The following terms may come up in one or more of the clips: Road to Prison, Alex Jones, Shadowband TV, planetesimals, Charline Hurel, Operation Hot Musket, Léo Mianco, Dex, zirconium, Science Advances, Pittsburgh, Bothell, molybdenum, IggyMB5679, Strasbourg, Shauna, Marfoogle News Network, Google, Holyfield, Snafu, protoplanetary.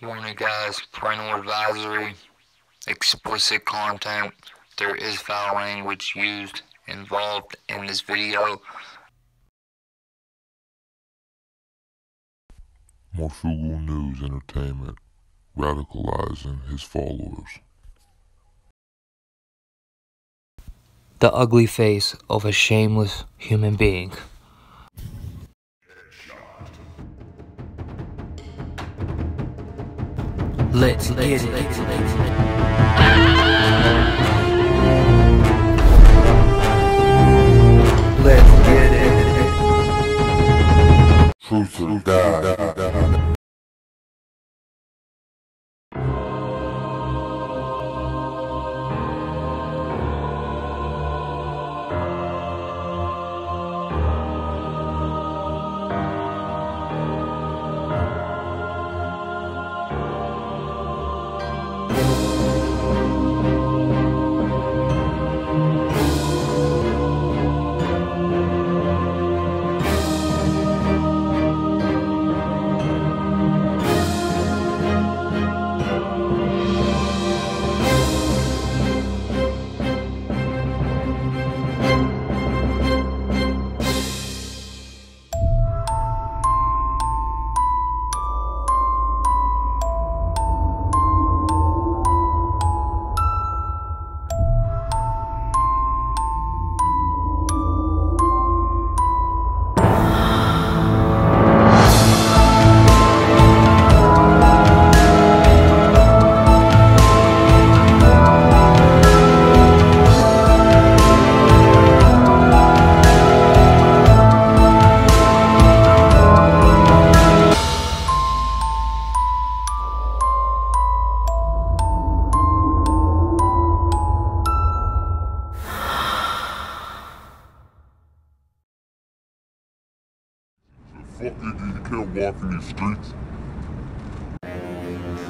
Warning guys, parental advisory, explicit content, there is foul language used involved in this video. Marfoogle News Entertainment, radicalizing his followers. The ugly face of a shameless human being. Let's get it. Let's get it. Truth or die.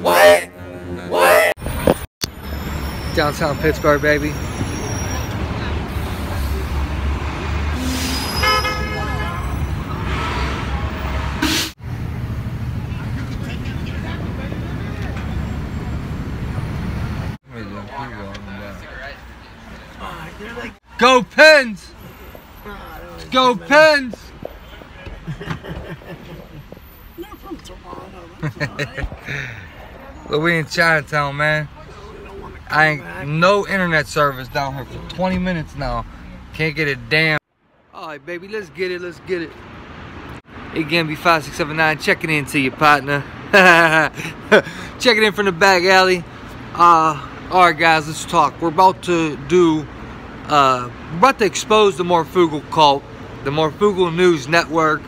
What? Downtown Pittsburgh, baby. Go Pens! Go Pens! Look, we in Chinatown, man. I ain't no internet service down here for 20 minutes now. Can't get a damn. Alright, baby, let's get it, let's get it. IggyMB5679 checking in to you, partner. Checking in from the back alley. Alright, guys, let's talk. We're about to do, we're about to expose the Marfoogle cult, the Marfoogle News Network,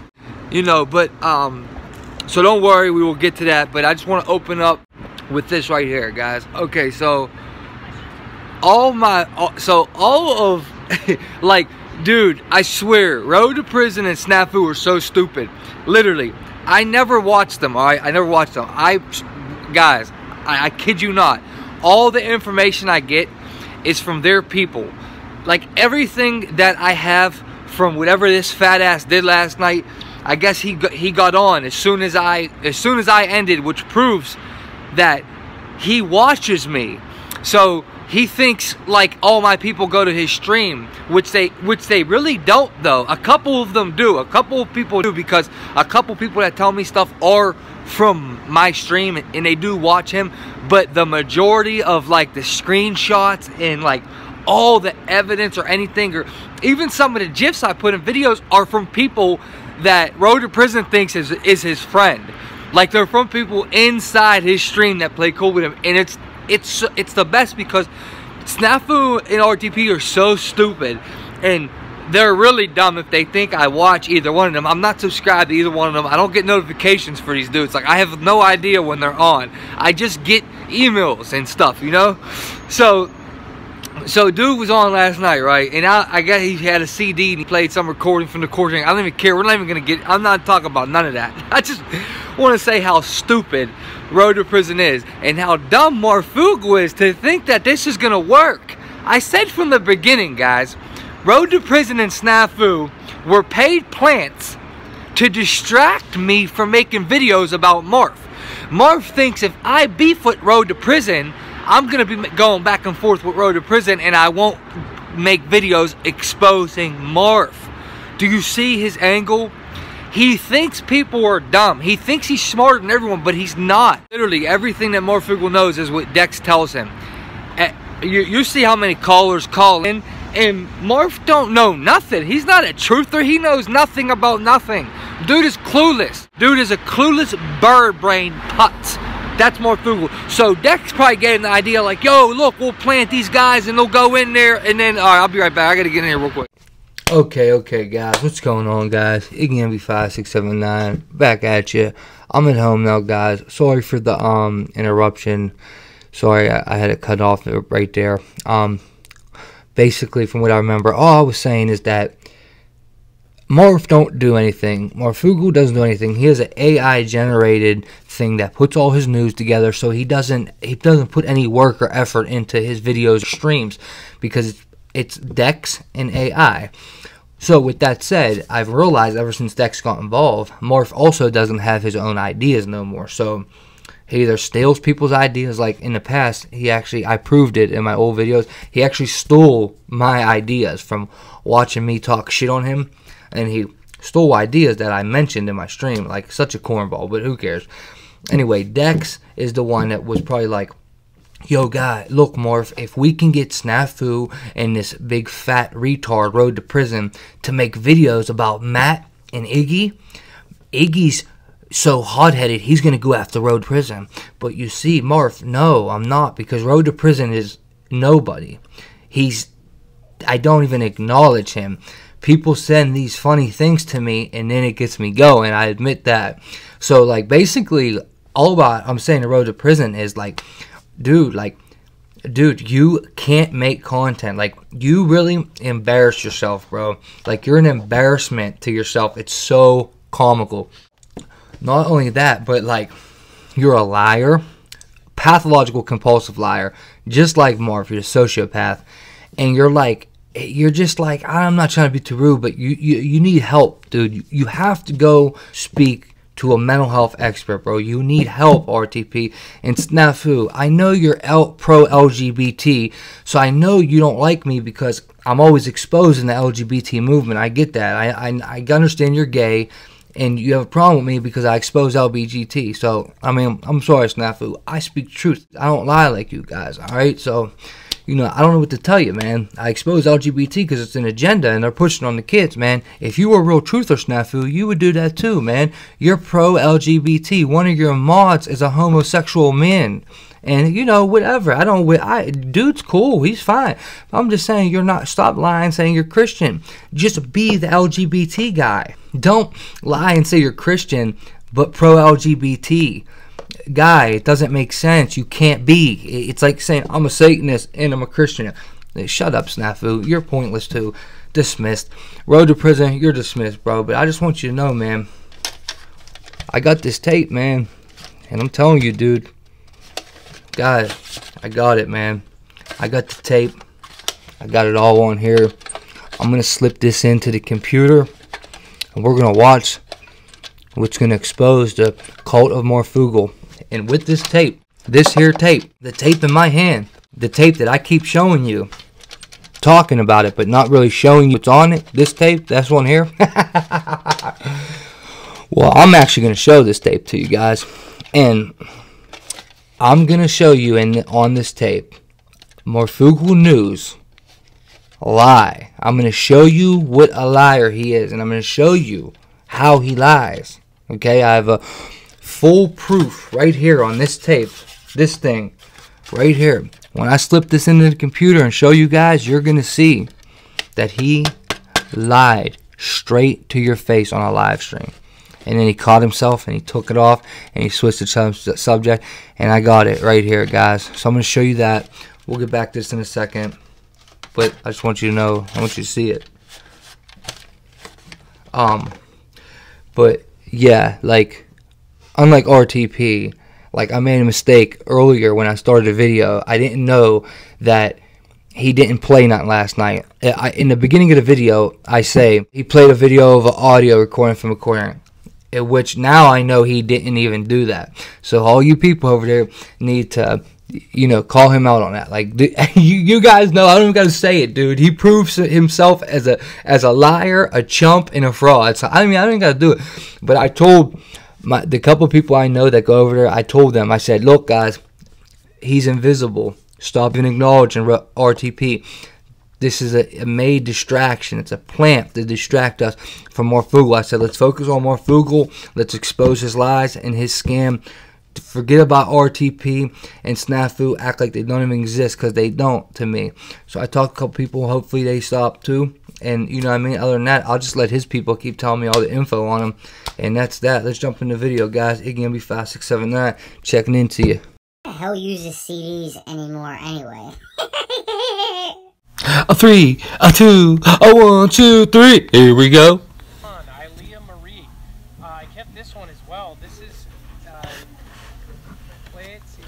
you know, but, so don't worry, we will get to that, but I just want to open up with this right here, guys. Okay, so all of like, dude, I swear, Road to Prison and Snafu are so stupid. Literally, I never watched them, all right? I never watched them. Guys, I kid you not. All the information I get is from their people. Like, everything that I have from whatever this fat ass did last night, I guess he got on as soon as I ended, which proves that he watches me. So he thinks like all my people go to his stream, which they really don't though. A couple of them do. A couple of people do, because a couple people that tell me stuff are from my stream and they do watch him. But the majority of like the screenshots and like all the evidence or anything, or even some of the gifs I put in videos, are from people that Road to Prison thinks is his friend. Like, they're from people inside his stream that play cool with him, and it's the best, because Snafu and RTP are so stupid, and they're really dumb if they think I watch either one of them. I'm not subscribed to either one of them. I don't get notifications for these dudes. Like, I have no idea when they're on. I just get emails and stuff, you know? So dude was on last night, right? And I guess he had a CD and he played some recording from the recording. I don't even care. We're not even going to get... I'm not talking about none of that. I just want to say how stupid Road to Prison is. And how dumb Marfoogle is to think that this is going to work. I said from the beginning, guys. Road to Prison and Snafu were paid plants to distract me from making videos about Marf. Marv thinks if I beef Road to Prison, I'm going to be going back and forth with Road to Prison and I won't make videos exposing Marv. Do you see his angle? He thinks people are dumb. He thinks he's smarter than everyone, but he's not. Literally, everything that Marfoogle knows is what Dex tells him. You see how many callers call in, and Marf don't know nothing. He's not a truther. He knows nothing about nothing. Dude is clueless. Dude is a clueless bird brain putz. That's Marfoogle. So Dex probably gave him the idea like, yo, look, we'll plant these guys, and they'll go in there, and then, all right, I'll be right back. I got to get in here real quick. Okay guys, what's going on guys? IggyMB5679 back at you. I'm at home now guys. Sorry for the interruption. Sorry I had it cut off right there. Basically from what I remember, all I was saying is that Marf don't do anything. Marfoogle doesn't do anything. He has an AI generated thing that puts all his news together, so he doesn't put any work or effort into his videos or streams because it's Dex and AI. So with that said, I've realized ever since Dex got involved, Marf also doesn't have his own ideas no more. So he either steals people's ideas, like in the past, I proved it in my old videos, he actually stole my ideas from watching me talk shit on him, and he stole ideas that I mentioned in my stream, like such a cornball, but who cares. Anyway, Dex is the one that was probably like, yo, guy, look, Marf, if we can get Snafu and this big fat retard Road to Prison to make videos about Matt and Iggy, Iggy's so hot-headed, he's going to go after Road to Prison. But you see, Marf, no, I'm not, because Road to Prison is nobody. I don't even acknowledge him. People send these funny things to me, and then it gets me going. I admit that. So, like, basically, I'm saying the Road to Prison is, like, dude, you can't make content. Like, you really embarrass yourself, bro. Like, you're an embarrassment to yourself. It's so comical. Not only that, but, like, you're a liar. Pathological compulsive liar. Just like Marf, you're a sociopath. And you're just like, I'm not trying to be too rude, but you need help, dude. You have to go speak to a mental health expert, bro. You need help, RTP. And Snafu, I know you're pro-LGBT, so I know you don't like me because I'm always exposing the LGBT movement. I get that. I understand you're gay, and you have a problem with me because I expose LGBT. So, I mean, I'm sorry, Snafu. I speak truth. I don't lie like you guys, all right? So, you know, I don't know what to tell you, man. I expose LGBT because it's an agenda and they're pushing on the kids, man. If you were a real truther, Snafu, you would do that too, man. You're pro-LGBT. One of your mods is a homosexual man. And, you know, whatever. Dude's cool. He's fine. I'm just saying you're not. Stop lying saying you're Christian. Just be the LGBT guy. Don't lie and say you're Christian, but pro-LGBT. Guy, it doesn't make sense. You can't be. It's like saying I'm a Satanist and I'm a Christian. Shut up, Snafu. You're pointless too. Dismissed. Road to Prison, you're dismissed, bro. But I just want you to know, man, I got this tape, man, and I'm telling you, dude, guys, I got it, man. I got the tape. I got it all on here. I'm gonna slip this into the computer and we're gonna watch what's gonna expose the cult of Marfoogle. And with this tape, this here tape, the tape in my hand, the tape that I keep showing you, talking about it, but not really showing you what's on it, this tape, that's one here. Well, I'm actually going to show this tape to you guys. And I'm going to show you on this tape, Marfoogle News, lie. I'm going to show you what a liar he is. And I'm going to show you how he lies. Okay, I have a full proof right here on this tape, this thing right here. When I slip this into the computer and show you guys, you're gonna see that he lied straight to your face on a live stream, and then he caught himself and he took it off and he switched the subject. And I got it right here, guys, so I'm gonna show you that. We'll get back to this in a second, but I just want you to know, I want you to see it. But yeah, like, unlike RTP, like, I made a mistake earlier when I started a video. I didn't know that he didn't play nothing last night. In the beginning of the video, I say he played a video of an audio recording from a which now I know he didn't even do that. So all you people over there need to, you know, call him out on that. Like, dude, you guys know, I don't even got to say it, dude. He proves himself as a liar, a chump, and a fraud. So, I mean, I don't even got to do it. But I told the couple people I know that go over there, I told them, I said, look, guys, he's invisible. Stop even acknowledging RTP. This is a made distraction. It's a plant to distract us from Marfoogle. I said, let's focus on Marfoogle. Let's expose his lies and his scam. Forget about RTP and Snafu. Act like they don't even exist, because they don't to me. So I talked to a couple people. Hopefully they stop too. And you know what I mean? Other than that, I'll just let his people keep telling me all the info on him. And that's that. Let's jump in the video, guys. IggyMB5679 checking into you. The hell uses CDs anymore anyway? A three, a two, a one, two, three. Here we go. I Leah Marie. I kept this one as well. This is. Let's see.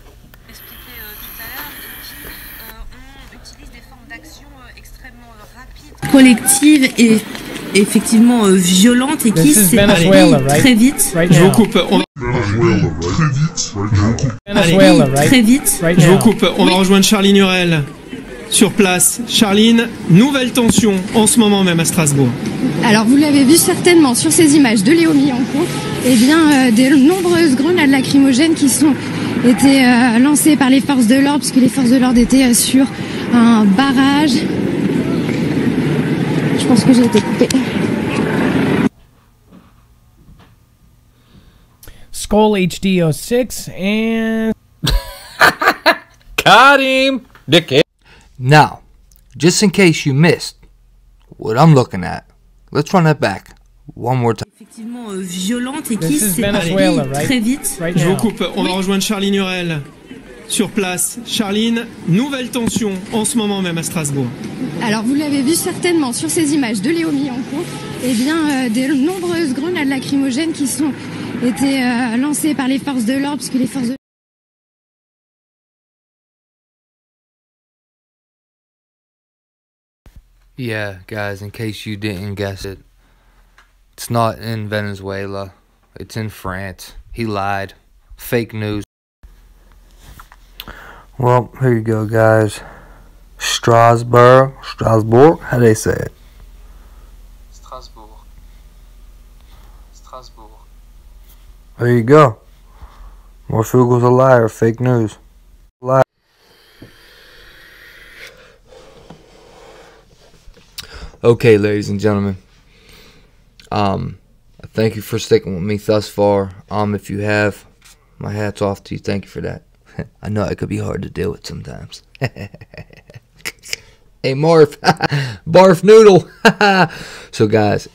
Expliqué tout à l'heure, utilise des formes d'action extrêmement rapides, collectives et effectivement violentes et qui s'éparpillent très vite. Je vous coupe. Très vite. Je vous coupe. On va rejoindre Charline Hurel. Sur place, Charline, nouvelle tension en ce moment même à Strasbourg. Alors vous l'avez vu certainement sur ces images de Léo Mianco, eh bien des nombreuses grenades lacrymogènes qui sont été lancées par les forces de l'ordre, puisque les forces de l'ordre étaient sur un barrage. Je pense que j'ai été coupée. Skull HD06 and got him. Dickhead. Now, just in case you missed what I'm looking at, let's run that back one more time. Effectivement violente et qui s'éparpille très vite. Je vous coupe, on va rejoindre Charline Hurel sur place. Charline, nouvelle tension en ce moment même à Strasbourg. Alors vous l'avez vu certainement sur ces images de Léo Mianco, eh bien des nombreuses grenades lacrymogènes qui sont été lancées par les forces de l'ordre, puisque les forces de Yeah, guys, in case you didn't guess it, it's not in Venezuela. It's in France. He lied. Fake news. Well, here you go, guys. Strasbourg. Strasbourg? How do they say it? Strasbourg. Strasbourg. There you go. Marfoogle's a liar. Fake news. Liar. Okay, ladies and gentlemen, thank you for sticking with me thus far. If you have, my hat's off to you. Thank you for that. I know it could be hard to deal with sometimes. Hey, Marf. Barf Noodle. So, guys,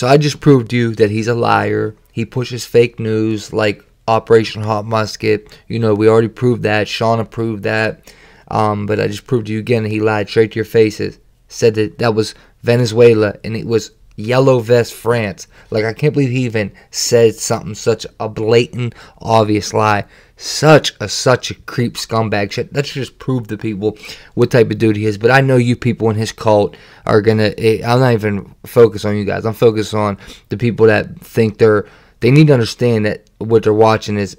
I just proved to you that he's a liar. He pushes fake news like Operation Hot Musket. You know, we already proved that. Shauna proved that. But I just proved to you again that he lied straight to your faces. Said that was Venezuela and it was yellow vest France. Like, I can't believe he even said something, such a blatant, obvious lie. Such a creep scumbag shit. That should just prove to people what type of dude he is. But I know you people in his cult are gonna. I'm not even focused on you guys. I'm focused on the people that think they need to understand that what they're watching is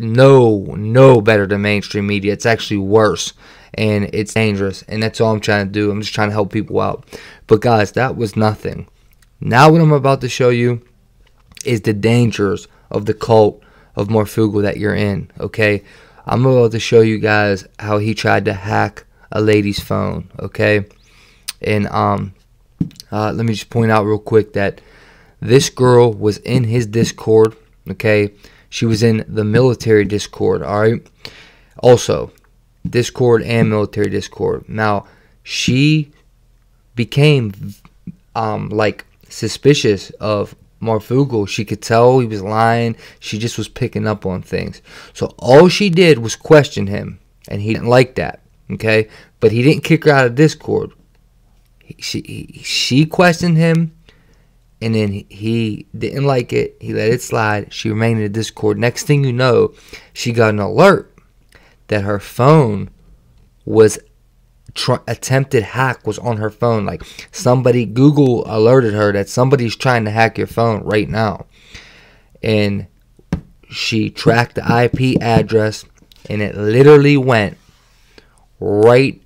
no better than mainstream media. It's actually worse. And it's dangerous. And that's all I'm trying to do. I'm just trying to help people out. But guys, that was nothing. Now what I'm about to show you is the dangers of the cult of Marfoogle that you're in. Okay. I'm about to show you guys how he tried to hack a lady's phone. Okay. And let me just point out real quick that this girl was in his Discord. Okay. She was in the military Discord. Alright. Also, Discord and military Discord. Now, she became like suspicious of Marfoogle. She could tell he was lying. She just was picking up on things. So all she did was question him, and he didn't like that. Okay, but he didn't kick her out of Discord. She questioned him, and then he didn't like it. He let it slide. She remained in the Discord. Next thing you know, she got an alert that her phone was attempted hack was on her phone. Like, somebody, Google alerted her that somebody's trying to hack your phone right now. and she tracked the IP address, and it literally went right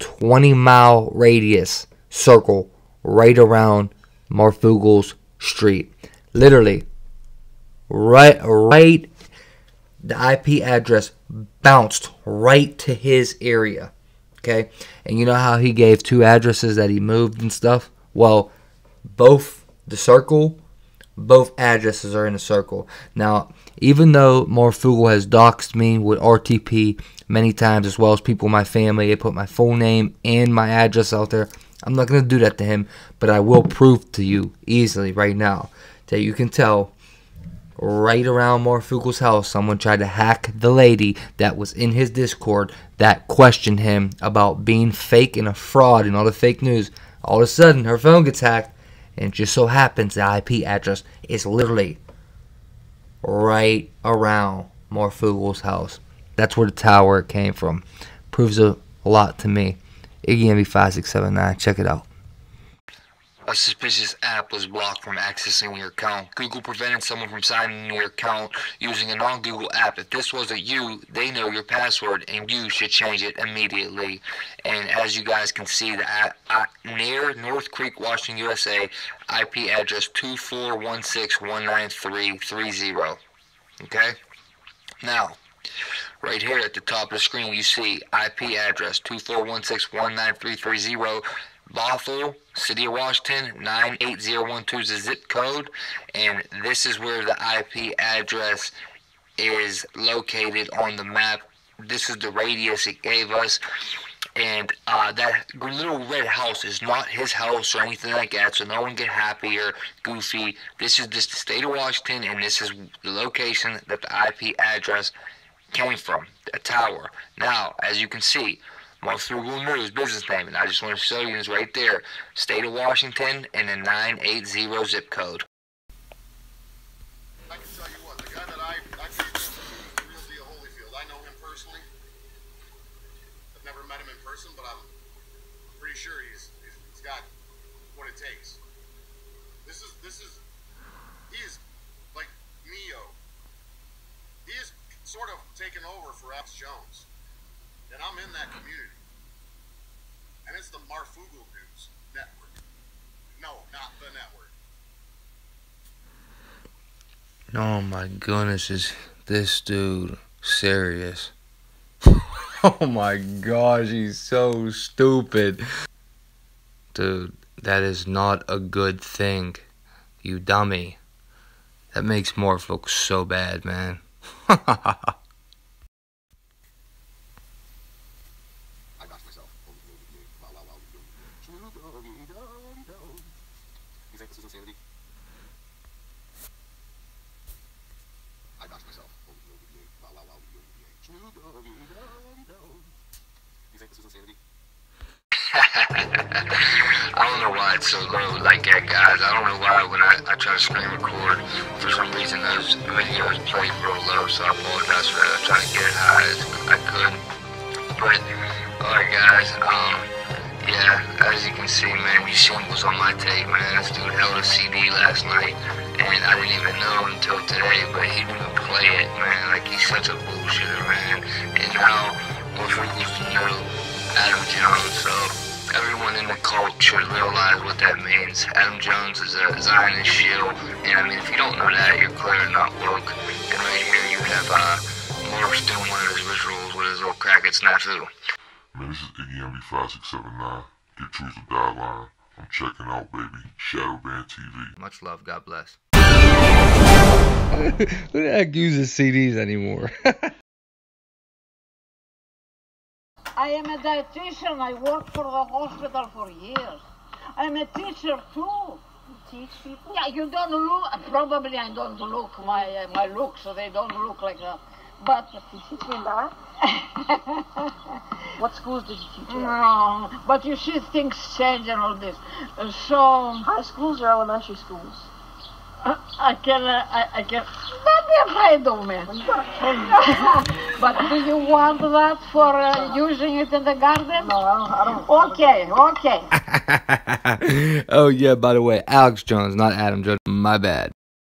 20-mile radius circle right around Marfoogle's street. Literally, right, the IP address bounced right to his area, okay? And you know how he gave two addresses that he moved and stuff? Well, both addresses are in a circle. Now, even though Marfoogle has doxed me with RTP many times, as well as people in my family, they put my full name and my address out there, I'm not going to do that to him, but I will prove to you easily right now that you can tell right around Marfoogle's house, someone tried to hack the lady that was in his Discord that questioned him about being fake and a fraud and all the fake news. All of a sudden, her phone gets hacked, and just so happens the IP address is literally right around Marfoogle's house. That's where the tower came from. Proves a lot to me. IggyMB5679, check it out. A suspicious app was blocked from accessing your account. Google prevented someone from signing your account using a non-Google app. If this wasn't you, they know your password, and you should change it immediately. And as you guys can see, the near North Creek, Washington, USA, IP address 2416193330. Okay? Now, right here at the top of the screen, you see IP address 2416193330. Bothell, City of Washington, 98012 is the zip code, and this is where the IP address is located on the map. This is the radius it gave us, and that little red house is not his house or anything like that, so no one get happy or goofy. This is just the state of Washington, and this is the location that the IP address came from, a tower. Now, as you can see, Marfoogle News business name, and I just want to show you, it's right there, state of Washington and the 980 zip code. I can tell you what, the guy that I think is the real deal, Holyfield. I know him personally. I've never met him in person, but I'm pretty sure he's got what it takes. He is like Neo. He is sort of taken over for Alex Jones. And I'm in that community. And it's the Marfoogle News Network. No, not the network. Oh my goodness, is this dude serious? Oh my gosh, he's so stupid. Dude, that is not a good thing. You dummy. That makes Morph look so bad, man. I don't know why it's so low like that, guys. I don't know why when I try to screen record, for some reason those videos play real low, so I apologize for that. I tried to get it high as I could. But, alright guys, yeah, as you can see, man, we seen what's on my tape, man. This dude held a CD last night, and I didn't even know until today, but he didn't play it, man. Like, he's such a bullshitter, man. And now, we're supposed to know Adam Jones, so everyone in the cult should realize what that means. Adam Jones is a Zionist shield, and I mean, if you don't know that, you're clearly not woke. And right here you have Morph doing one of his rituals with his little crackhead Snafu. Man, this is IggyMB5679. Get Truth or Die line. I'm checking out, baby. Shadowband TV. Much love. God bless. Who the heck uses CDs anymore? I am a dietitian. I worked for the hospital for years. I'm a teacher too. You teach people? Yeah, you don't look. Probably I don't look my looks, so they don't look like that. But you teach me that? What schools did you teach? No, but you see things change and all this. So high schools or elementary schools? I can. Don't be afraid of me. But do you want that for using it in the garden? No, I don't. Okay. Oh yeah. By the way, Alex Jones, not Adam Jones. My bad.